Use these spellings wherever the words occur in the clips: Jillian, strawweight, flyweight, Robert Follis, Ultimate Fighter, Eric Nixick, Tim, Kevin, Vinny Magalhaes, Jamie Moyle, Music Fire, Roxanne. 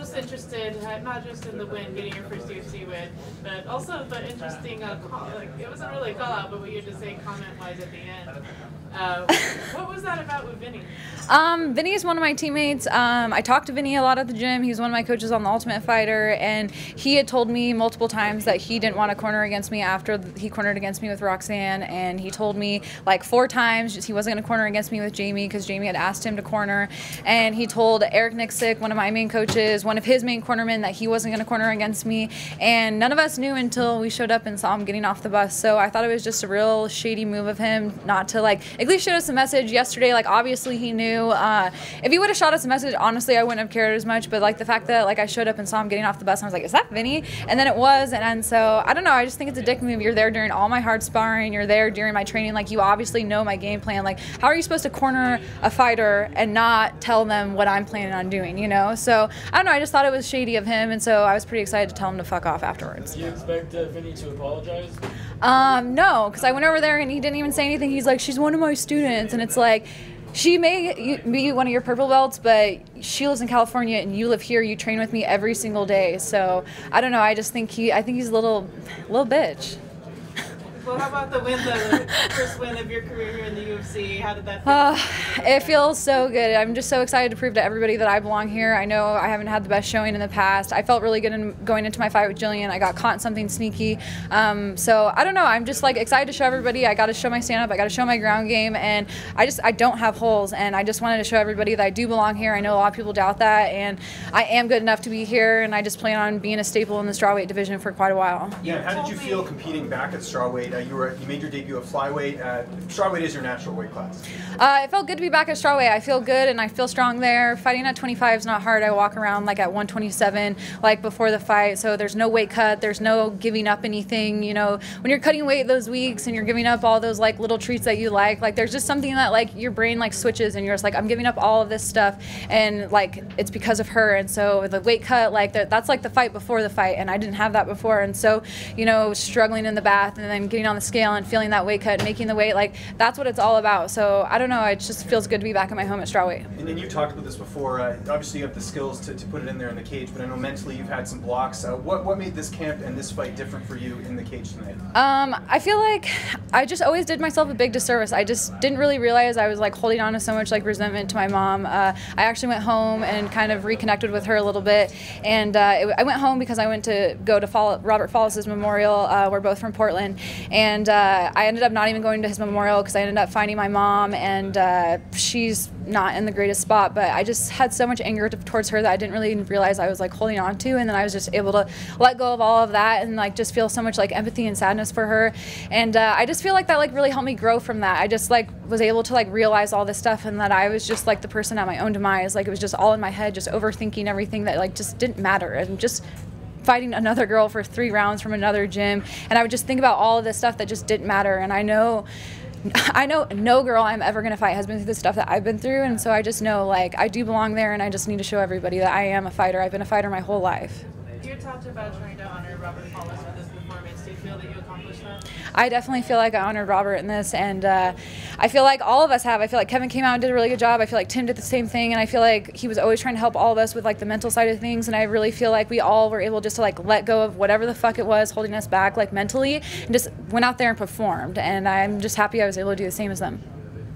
most interested, not just in the win, getting your first UFC win, but also the interesting call, like, it wasn't really a call out, but what you had to say comment-wise at the end. What was that about with Vinny? Vinny is one of my teammates. I talked to Vinny a lot at the gym. He's one of my coaches on the Ultimate Fighter, and he had told me multiple times that he didn't want to corner against me after he cornered against me with Roxanne, and he told me like 4 times just he wasn't going to corner against me with Jamie because Jamie had asked him to corner, and he told Eric Nixick, one of my main coaches, one of his main cornermen, that he wasn't going to corner against me, and none of us knew until we showed up and saw him getting off the bus. So I thought it was just a real shady move of him not to like at least shoot us a message yesterday. Like obviously he knew. If he would have shot us a message, honestly, I wouldn't have cared as much. But like the fact that like I showed up and saw him getting off the bus, and I was like, is that Vinny? And then it was, and so I don't know. I just think it's a dick move. You're there during all my hard sparring. You're there during my training. Like you obviously know my game plan. Like how are you supposed to corner a fighter and not tell them what I'm planning on doing? You know. So I don't know. I just thought it was shady of him, and so I was pretty excited to tell him to fuck off afterwards. Do you expect Vinny to apologize? No, because I went over there and he didn't even say anything. He's like, she's one of my students, and it's like, she may be one of your purple belts, but she lives in California and you live here. You train with me every single day, so I don't know. I just think I think he's a little bitch. Well, how about the win, the first win of your career here in the UFC? How did that feel? It feels so good. I'm just so excited to prove to everybody that I belong here. I know I haven't had the best showing in the past. I felt really good in going into my fight with Jillian. I got caught in something sneaky. So I don't know. I'm just like excited to show everybody. I got to show my stand-up. I got to show my ground game. And I don't have holes. And I just wanted to show everybody that I do belong here. I know a lot of people doubt that. And I am good enough to be here. And I just plan on being a staple in the strawweight division for quite a while. Yeah, how did you feel competing back at strawweight? You made your debut at flyweight. Strawweight is your natural weight class. It felt good to be back at strawweight. I feel good and I feel strong there. Fighting at 25 is not hard. I walk around like at 127, like before the fight. So there's no weight cut. There's no giving up anything. You know, when you're cutting weight those weeks and you're giving up all those like little treats that you like there's just something that like your brain like switches and you're just like, I'm giving up all of this stuff and like it's because of her. And so the weight cut, like that's like the fight before the fight, and I didn't have that before. And so, you know, struggling in the bath and then getting on the scale and feeling that weight cut, making the weight, like that's what it's all about. So I don't know, it just feels good to be back at my home at strawweight. And then you talked about this before, obviously you have the skills to put it in there in the cage, but I know mentally you've had some blocks. What made this camp and this fight different for you in the cage tonight? I feel like I just always did myself a big disservice. I just didn't really realize I was like holding on to so much like resentment to my mom. I actually went home and kind of reconnected with her a little bit, and I went home because I went to go to Robert Follis' memorial. We're both from Portland. And I ended up not even going to his memorial because I ended up finding my mom, and she's not in the greatest spot, but I just had so much anger towards her that I didn't really realize I was like holding on to, and then I was just able to let go of all of that and like just feel so much like empathy and sadness for her. And I just feel like that like really helped me grow from that. I just like was able to like realize all this stuff and that I was just like the person at my own demise. Like it was just all in my head, just overthinking everything that like just didn't matter, and just fighting another girl for 3 rounds from another gym. And I would just think about all of this stuff that just didn't matter. And I know no girl I'm ever going to fight has been through the stuff that I've been through. And so I just know like I do belong there, and I just need to show everybody that I am a fighter. I've been a fighter my whole life. You talked about trying to honor Robert Follis with this performance. Do you feel that you accomplished that? I definitely feel like I honored Robert in this, and I feel like all of us have. I feel like Kevin came out and did a really good job. I feel like Tim did the same thing, and I feel like he was always trying to help all of us with like the mental side of things, and I really feel like we all were able just to like let go of whatever the fuck it was holding us back like mentally, and just went out there and performed, and I'm just happy I was able to do the same as them.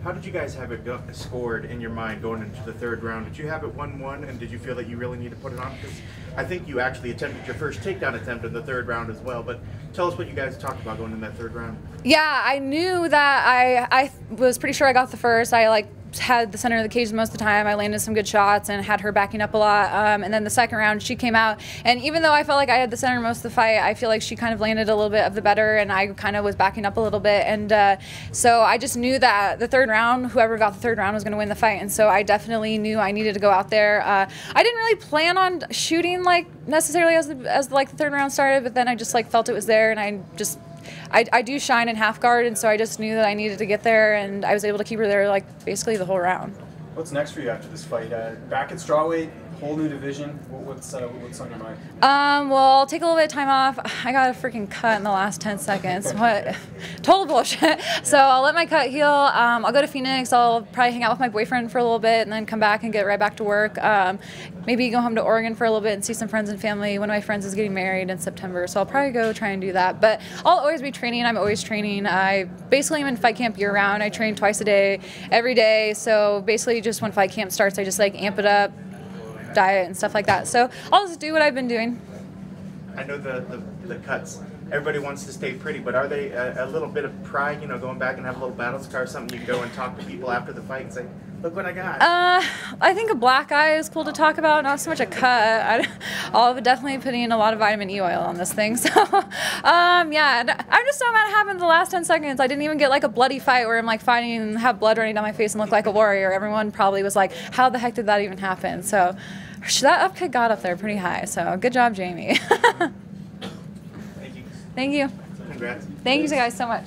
How did you guys have it scored in your mind going into the 3rd round? Did you have it 1-1, and did you feel that you really need to put it on? Because I think you actually attempted your first takedown attempt in the 3rd round as well, but tell us what you guys talked about going in that 3rd round. Yeah, I knew that I was pretty sure I got the first. I like had the center of the cage most of the time. I landed some good shots and had her backing up a lot. And then the 2nd round, she came out, and even though I felt like I had the center most of the fight, I feel like she kind of landed a little bit of the better, and I kind of was backing up a little bit. And so I just knew that the 3rd round, whoever got the 3rd round was going to win the fight. And so I definitely knew I needed to go out there. I didn't really plan on shooting like necessarily as the 3rd round started, but then I just like felt it was there, and I do shine in half guard, and so I just knew that I needed to get there, and I was able to keep her there like basically the whole round. What's next for you after this fight? Back at strawweight, whole new division? What's on your mind? Well, I'll take a little bit of time off. I got a freaking cut in the last 10 seconds. What? Total bullshit. So I'll let my cut heal. I'll go to Phoenix. I'll probably hang out with my boyfriend for a little bit and then come back and get right back to work. Maybe go home to Oregon for a little bit and see some friends and family. One of my friends is getting married in September, so I'll probably go try and do that. But I'll always be training. I'm always training. I basically am in fight camp year round. I train twice a day, every day. So basically just when fight camp starts, I just like amp it up, diet and stuff like that. So I'll just do what I've been doing. I know the cuts. Everybody wants to stay pretty, but are they a little bit of pride, you know, going back and have a little battle scar or something? You can go and talk to people after the fight and say, look what I got. I think a black eye is cool to talk about, not so much a cut. I'll definitely put in a lot of vitamin E oil on this thing. So, yeah, I'm just so mad it happened the last 10 seconds. I didn't even get like a bloody fight where I'm like fighting and have blood running down my face and look like a warrior. Everyone probably was like, how the heck did that even happen? So that upkick got up there pretty high. So good job, Jamie. Thank you. Congrats. Thank you guys so much.